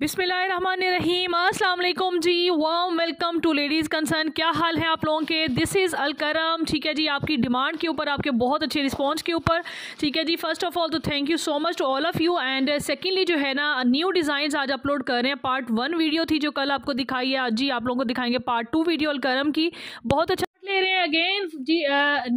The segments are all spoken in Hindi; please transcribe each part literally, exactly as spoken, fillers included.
बिस्मिल्लाहिर्रहमानिर्रहीम, अस्सलाम वालेकुम जी, वाम वेलकम टू लेडीज़ कंसर्न। क्या हाल है आप लोगों के? This is Alkaram. ठीक है जी, आपकी डिमांड के ऊपर, आपके बहुत अच्छे रिस्पांस के ऊपर। ठीक है जी, फर्स्ट ऑफ ऑल तो thank you so much to all of you. And secondly जो है ना, न्यू डिज़ाइंस आज अपलोड कर रहे हैं। पार्ट वन वीडियो थी जो कल आपको दिखाई है, आज जी आप लोगों को दिखाएंगे पार्ट टू वीडियो अलकरम की। बहुत अच्छा ले रहे हैं अगेन जी।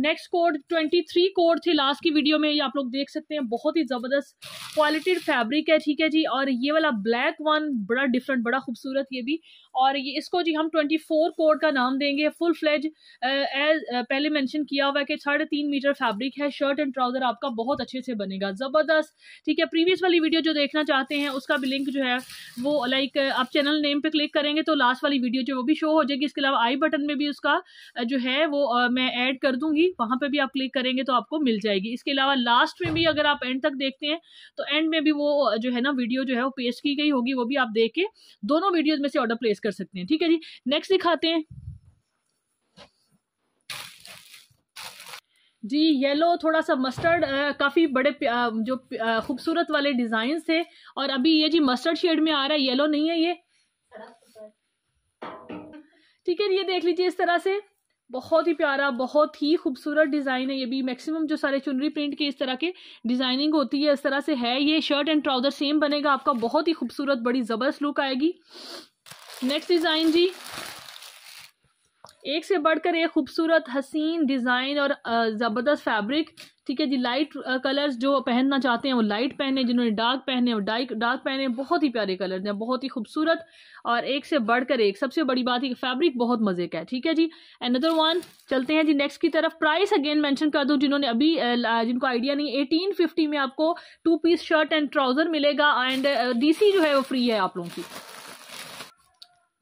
नेक्स्ट कोड तेईस कोड थी लास्ट की वीडियो में, ये आप लोग देख सकते हैं। बहुत ही ज़बरदस्त क्वालिटी फैब्रिक है, ठीक है जी। और ये वाला ब्लैक वन बड़ा डिफरेंट, बड़ा खूबसूरत ये भी। और ये इसको जी हम चौबीस कोड का नाम देंगे। फुल फ्लेज एज पहले मेंशन किया हुआ है कि साढ़े तीन मीटर फैब्रिक है। शर्ट एंड ट्राउज़र आपका बहुत अच्छे से बनेगा, ज़बरदस्त। ठीक है, प्रीवियस वाली वीडियो जो देखना चाहते हैं उसका भी लिंक जो है वो लाइक आप चैनल नेम पर क्लिक करेंगे तो लास्ट वाली वीडियो जो वो भी शो हो जाएगी। इसके अलावा आई बटन में भी उसका जो है वो आ, मैं ऐड कर दूंगी, वहां पे भी आप क्लिक करेंगे तो आपको मिल जाएगी। इसके अलावा लास्ट में भी अगर आप एंड तक देखते हैं तो एंड में भी वो जो है ना वीडियो जो है वो पेस्ट की गई होगी, वो भी आप देख के दोनों वीडियोज में से ऑर्डर प्लेस कर सकते हैं। ठीक है जी, नेक्स्ट दिखाते हैं जी। येलो थोड़ा सा मस्टर्ड, काफ़ी बड़े आ, जो खूबसूरत वाले डिजाइन थे। और अभी ये जी मस्टर्ड शेड में आ रहा है, येलो नहीं है ये। ठीक है, ये देख लीजिए इस तरह से, बहुत ही प्यारा, बहुत ही खूबसूरत डिज़ाइन है ये भी। मैक्सिमम जो सारे चुनरी प्रिंट के इस तरह के डिज़ाइनिंग होती है, इस तरह से है ये। शर्ट एंड ट्राउज़र सेम बनेगा आपका, बहुत ही खूबसूरत, बड़ी ज़बरदस्त लुक आएगी। नेक्स्ट डिज़ाइन जी, एक से बढ़कर एक खूबसूरत हसीन डिज़ाइन और ज़बरदस्त फैब्रिक। ठीक है जी, लाइट कलर्स जो पहनना चाहते हैं वो लाइट पहने, जिन्होंने डार्क पहने वो डार्क डार्क पहने। बहुत ही प्यारे कलर्स हैं, बहुत ही खूबसूरत, और एक से बढ़कर एक। सबसे बड़ी बात है कि फैब्रिक बहुत मज़े का है। ठीक है जी, अनदर वन चलते हैं जी नेक्स्ट की तरफ। प्राइस अगेन मेंशन कर दूं जिन्होंने अभी जिनको आइडिया नहीं, एटीन फिफ्टी में आपको two piece shirt and trouser मिलेगा। एंड डी सी जो है वो फ्री है आप लोगों की।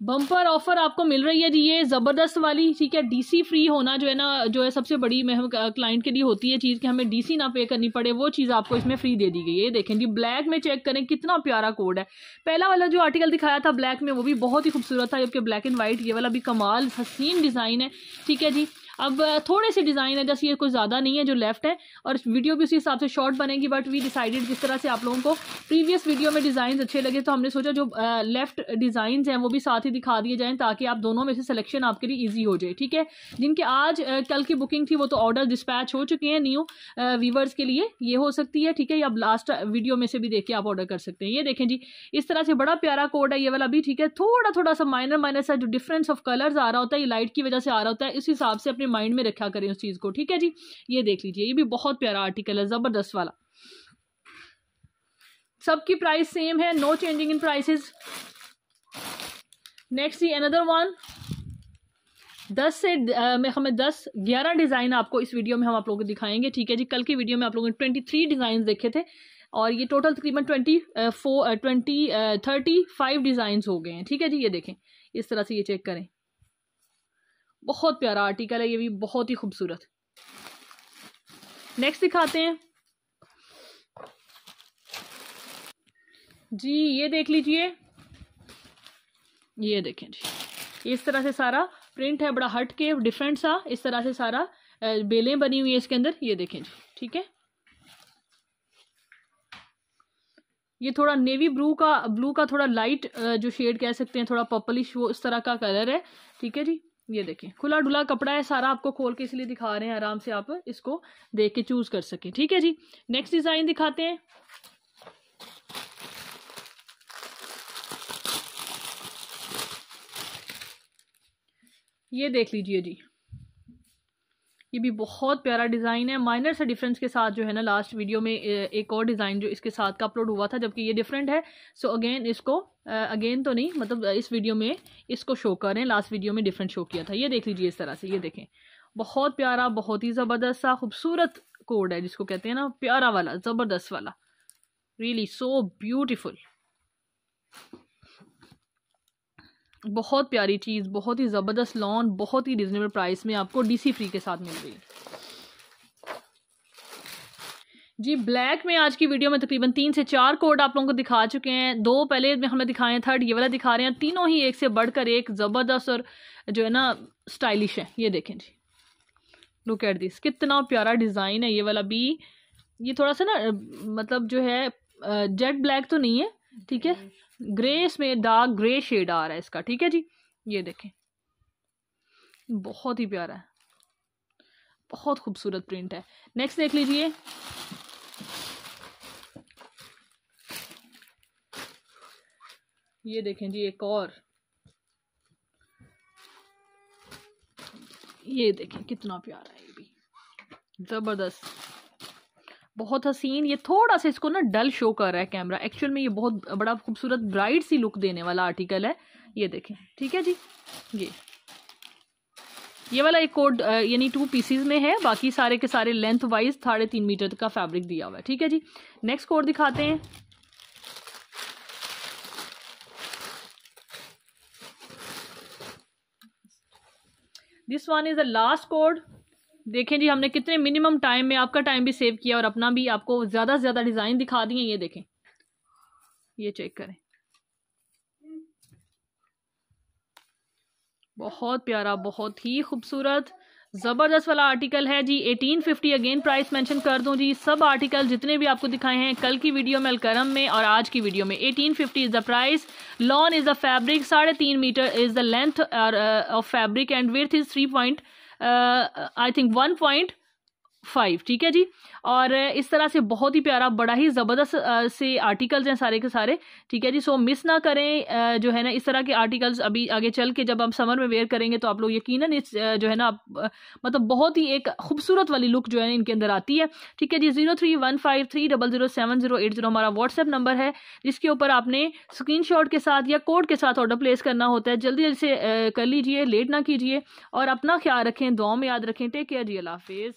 बम्पर ऑफर आपको मिल रही है जी, ये ज़बरदस्त वाली। ठीक है, डीसी फ्री होना जो है ना, जो है सबसे बड़ी हम क्लाइंट के लिए होती है चीज़ कि हमें डीसी ना पे करनी पड़े, वो चीज़ आपको इसमें फ्री दे दी गई है। देखें जी, ब्लैक में चेक करें कितना प्यारा कोड है। पहला वाला जो आर्टिकल दिखाया था ब्लैक में वो भी बहुत ही खूबसूरत था, जबकि ब्लैक एंड वाइट। ये वाला भी कमाल हसीन डिज़ाइन है। ठीक है जी, अब थोड़े से डिज़ाइन है जैसे, ये कोई ज़्यादा नहीं है जो लेफ्ट है, और वीडियो भी उसी हिसाब से शॉर्ट बनेगी। बट वी डिसाइडेड, जिस तरह से आप लोगों को प्रीवियस वीडियो में डिज़ाइन अच्छे लगे तो हमने सोचा जो लेफ्ट डिज़ाइन हैं वो भी साथ ही दिखा दिए जाएँ, ताकि आप दोनों में से सिलेक्शन आपके लिए ईजी हो जाए। ठीक है, जिनके आज कल की बुकिंग थी वो तो ऑर्डर डिस्पैच हो चुके हैं। न्यू व्यूवर्स के लिए ये हो सकती है। ठीक है, आप लास्ट वीडियो में से भी देख के आप ऑर्डर कर सकते हैं। ये देखें जी, इस तरह से बड़ा प्यारा कोड है ये वाला भी। ठीक है, थोड़ा थोड़ा सा माइनर माइनर सा जो डिफरेंस ऑफ कलर्स आ रहा होता है, ये लाइट की वजह से आ रहा होता है, इस हिसाब से अपने माइंड में रखा करें उस चीज को। ठीक है जी, ये देख लीजिए, ये भी बहुत प्यारा आर्टिकल है, जबरदस्त वाला। सबकी प्राइस सेम है, no changing in prices. Next जी अनदर वन, दस से मैं हमें दस ग्यारह डिजाइन आपको इस वीडियो में हम आप लोगों को दिखाएंगे। ठीक है जी, कल की वीडियो में आप लोगों ने ट्वेंटी थ्री डिजाइन देखे थे, और ये टोटल तकरीबन twenty four twenty thirty five design हो गए हैं। ठीक है जी, ये देखें इस तरह से, ये चेक करें, बहुत प्यारा आर्टिकल है ये भी, बहुत ही खूबसूरत। नेक्स्ट दिखाते हैं जी, ये देख लीजिए, ये देखें जी, इस तरह से सारा प्रिंट है, बड़ा हट के डिफरेंट सा। इस तरह से सारा बेलें बनी हुई है इसके अंदर, ये देखें जी। ठीक है, ये थोड़ा नेवी ब्लू का ब्लू का थोड़ा लाइट जो शेड कह सकते हैं, थोड़ा पर्पलिश, वो इस तरह का कलर है। ठीक है जी, ये देखें, खुला डुला कपड़ा है सारा, आपको खोल के इसलिए दिखा रहे हैं, आराम से आप इसको देख के चूज कर सकें। ठीक है जी, नेक्स्ट डिजाइन दिखाते हैं। ये देख लीजिए जी, ये भी बहुत प्यारा डिज़ाइन है, माइनर से डिफरेंस के साथ जो है ना। लास्ट वीडियो में एक और डिज़ाइन जो इसके साथ का अपलोड हुआ था, जबकि ये डिफरेंट है। सो अगेन इसको अगेन तो नहीं, मतलब इस वीडियो में इसको शो कर रहे हैं, लास्ट वीडियो में डिफरेंट शो किया था। ये देख लीजिए इस तरह से, ये देखें, बहुत प्यारा, बहुत ही ज़बरदस्त सा खूबसूरत कोड है, जिसको कहते हैं ना प्यारा वाला, ज़बरदस्त वाला, रियली सो ब्यूटिफुल, बहुत प्यारी चीज़, बहुत ही ज़बरदस्त लॉन, बहुत ही रिजनेबल प्राइस में आपको डीसी फ्री के साथ मिल रही है जी। ब्लैक में आज की वीडियो में तकरीबन तीन से चार कोड आप लोगों को दिखा चुके हैं, दो पहले में हमें दिखाए हैं, थर्ड ये वाला दिखा रहे हैं। तीनों ही एक से बढ़कर एक ज़बरदस्त और जो है ना स्टाइलिश है। ये देखें जी, लुक एट दिस, कितना प्यारा डिज़ाइन है ये वाला भी। ये थोड़ा सा ना मतलब जो है जेट ब्लैक तो नहीं है, ठीक है, ग्रेस में डार्क ग्रे शेड आ रहा है इसका, ठीक है जी। ये देखें बहुत ही प्यारा है, बहुत खूबसूरत प्रिंट है। नेक्स्ट देख लीजिए, ये देखें जी एक और, ये देखें कितना प्यारा है, ये भी जबरदस्त, बहुत हसीन। ये थोड़ा सा इसको ना डल शो कर रहा है कैमरा, एक्चुअल में ये बहुत बड़ा खूबसूरत ब्राइट सी लुक देने वाला आर्टिकल है। ये देखें, ठीक है जी। ये ये वाला एक कोड यानी टू पीसीज में है, बाकी सारे के सारे लेंथ वाइज साढ़े तीन मीटर का फैब्रिक दिया हुआ है, ठीक है जी। नेक्स्ट कोड दिखाते हैं, this one is the last code. देखें जी हमने कितने मिनिमम टाइम में आपका टाइम भी सेव किया और अपना भी आपको ज़्यादा से ज़्यादा डिज़ाइन दिखा दिए। ये देखें, ये चेक करें, बहुत प्यारा, बहुत ही खूबसूरत, ज़बरदस्त वाला आर्टिकल है जी। अठारह सौ पचास अगेन प्राइस मेंशन कर दूं जी, सब आर्टिकल जितने भी आपको दिखाए हैं कल की वीडियो में अलकरम में और आज की वीडियो में, अठारह सौ पचास is the price, lawn is the fabric, साढ़े तीन मीटर is the length of fabric and width is three point I think one point five, ठीक है जी। और इस तरह से बहुत ही प्यारा, बड़ा ही ज़बरदस्त से आर्टिकल्स हैं सारे के सारे, ठीक है जी। सो मिस ना करें जो है ना इस तरह के आर्टिकल्स, अभी आगे चल के जब आप समर में वेयर करेंगे तो आप लोग यकीनन जो है ना आप मतलब बहुत ही एक खूबसूरत वाली लुक जो है ना इनके अंदर आती है, ठीक है जी। Zero three one five three double zero seven zero eight zero हमारा व्हाट्सएप नंबर है, जिसके ऊपर आपने स्क्रीन शॉट के साथ या कोड के साथ ऑर्डर प्लेस करना होता है। जल्दी जल्दी से कर लीजिए, लेट ना कीजिए और अपना ख्याल रखें, दुआ में याद रखें। टेक केयर जी, अल्लाह हाफिज़।